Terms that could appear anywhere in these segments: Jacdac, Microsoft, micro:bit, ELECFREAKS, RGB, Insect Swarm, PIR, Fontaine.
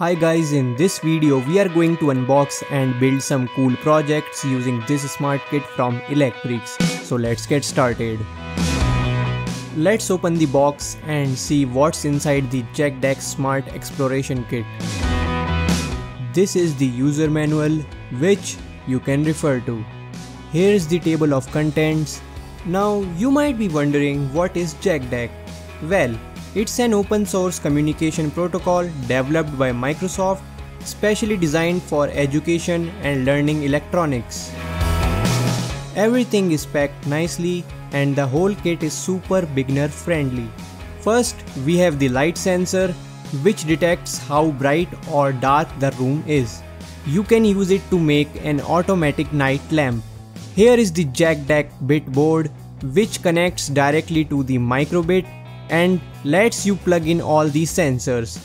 Hi guys, in this video we are going to unbox and build some cool projects using this smart kit from ELECFREAKS. So let's get started. Let's open the box and see what's inside the Jacdac Smart Exploration Kit. This is the user manual which you can refer to. Here's the table of contents. Now you might be wondering, what is Jacdac? Well, it's an open source communication protocol developed by Microsoft, specially designed for education and learning electronics. Everything is packed nicely and the whole kit is super beginner friendly. First, we have the light sensor, which detects how bright or dark the room is. You can use it to make an automatic night lamp. Here is the Jacdac bit board, which connects directly to the micro:bit and lets you plug in all these sensors.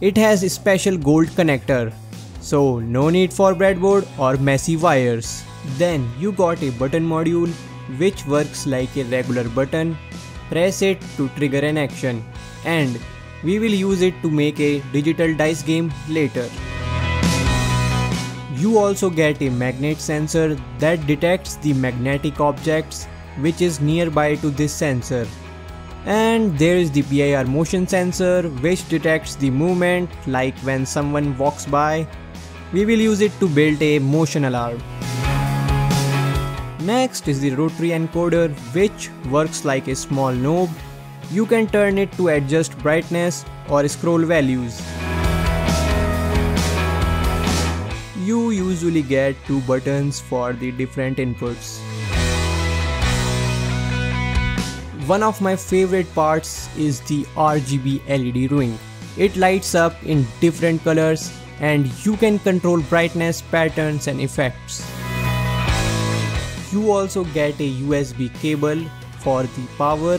It has a special gold connector, so no need for breadboard or messy wires. Then you got a button module which works like a regular button. Press it to trigger an action, and we will use it to make a digital dice game later. You also get a magnet sensor that detects the magnetic objects which is nearby to this sensor. And there is the PIR motion sensor, which detects the movement, like when someone walks by. We will use it to build a motion alarm. Next is the rotary encoder, which works like a small knob. You can turn it to adjust brightness or scroll values. You usually get two buttons for the different inputs. One of my favorite parts is the RGB LED ring. It lights up in different colors and you can control brightness, patterns and effects. You also get a USB cable for the power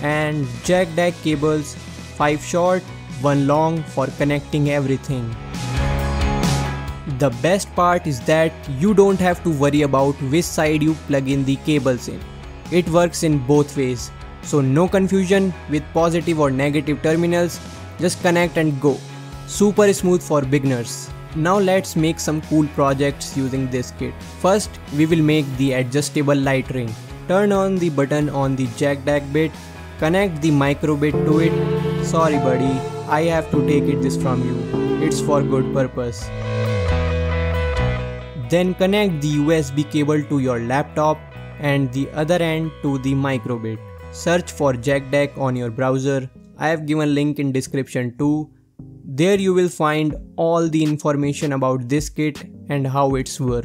and Jacdac cables, 5 short, 1 long, for connecting everything. The best part is that you don't have to worry about which side you plug in the cables in. It works in both ways, so no confusion with positive or negative terminals, just connect and go. Super smooth for beginners. Now let's make some cool projects using this kit. First, we will make the adjustable light ring. Turn on the button on the Jacdac bit, connect the micro:bit to it. Sorry buddy, I have to take this from you, it's for good purpose. Then connect the USB cable to your laptop and the other end to the micro:bit. Search for Jacdac on your browser. I have given link in description too. There you will find all the information about this kit and how it's work.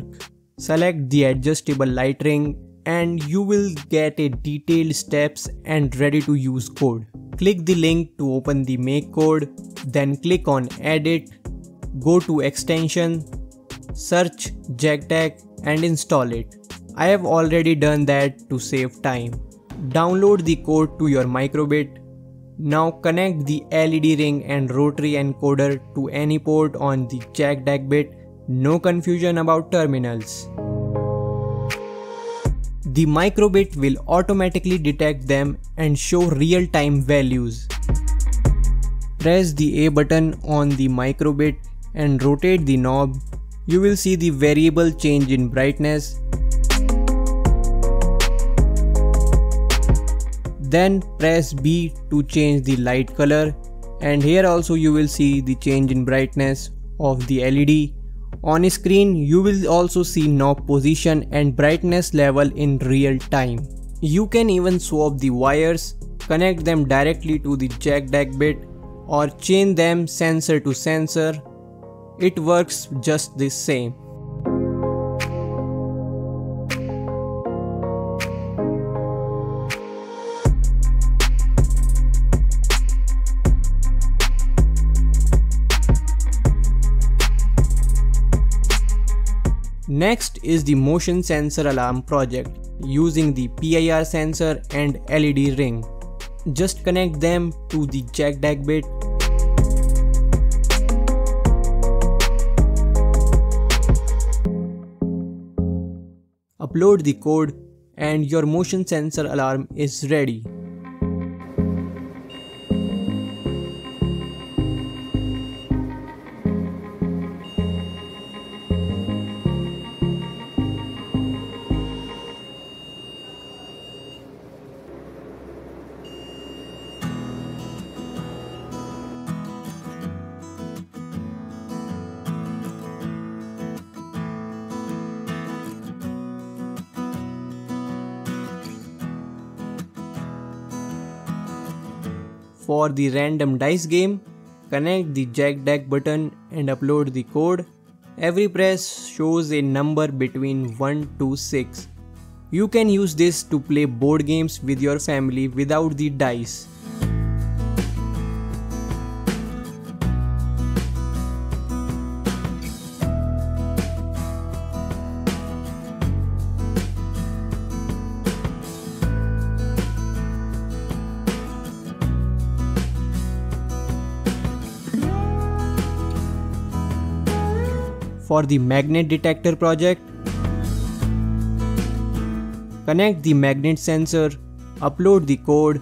Select the adjustable light ring and you will get a detailed steps and ready to use code. Click the link to open the make code, then click on edit, go to extension, search Jacdac and install it. I have already done that to save time. Download the code to your micro:bit. Now connect the LED ring and rotary encoder to any port on the Jacdac bit. No confusion about terminals. The micro:bit will automatically detect them and show real-time values. Press the A button on the micro:bit and rotate the knob. You will see the variable change in brightness. Then press B to change the light color, and here also you will see the change in brightness of the LED. On screen you will also see knob position and brightness level in real time. You can even swap the wires, connect them directly to the Jacdac bit or chain them sensor to sensor. It works just the same. Next is the motion sensor alarm project using the PIR sensor and LED ring. Just connect them to the Jacdac bit. Upload the code and your motion sensor alarm is ready. for the random dice game, connect the Jacdac button and upload the code. Every press shows a number between 1 to 6. You can use this to play board games with your family without the dice. For the magnet detector project, connect the magnet sensor, upload the code.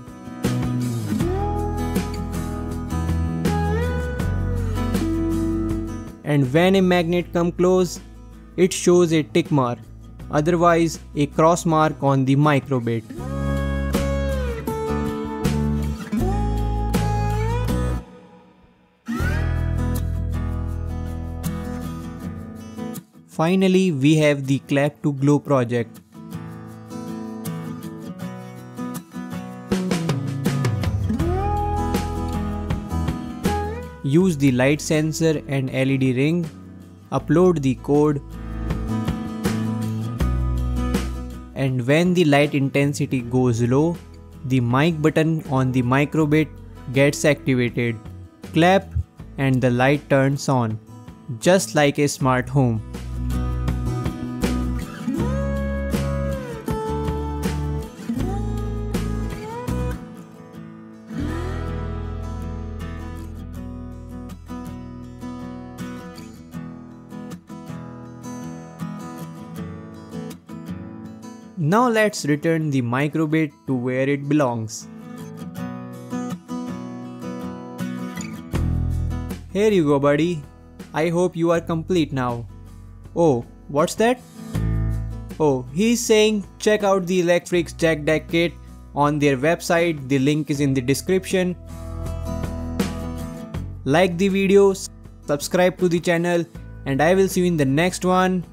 And when a magnet comes close, it shows a tick mark, otherwise a cross mark on the micro:bit. Finally, we have the Clap to Glow project. Use the light sensor and LED ring, upload the code, and when the light intensity goes low, the mic button on the micro:bit gets activated, clap, and the light turns on, just like a smart home. Now let's return the micro:bit to where it belongs. Here you go, buddy. I hope you are complete now. Oh, what's that? Oh, he's saying check out the ELECFREAKS Jacdac kit on their website. The link is in the description. Like the video, subscribe to the channel, and I will see you in the next one.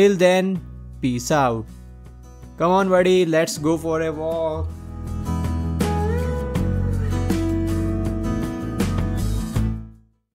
Till then, peace out. Come on buddy, let's go for a walk.